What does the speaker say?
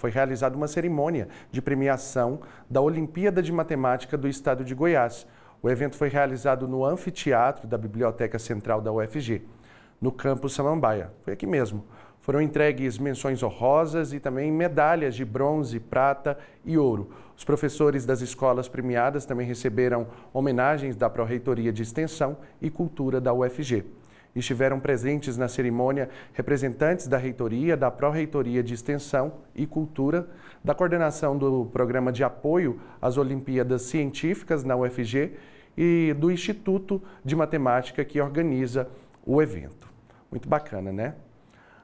foi realizada uma cerimônia de premiação da Olimpíada de Matemática do Estado de Goiás. O evento foi realizado no anfiteatro da Biblioteca Central da UFG, no campus Samambaia. Foi aqui mesmo. Foram entregues menções honrosas e também medalhas de bronze, prata e ouro. Os professores das escolas premiadas também receberam homenagens da Pró-Reitoria de Extensão e Cultura da UFG. Estiveram presentes na cerimônia representantes da Reitoria, da Pró-Reitoria de Extensão e Cultura, da coordenação do Programa de Apoio às Olimpíadas Científicas na UFG e do Instituto de Matemática que organiza o evento. Muito bacana, né?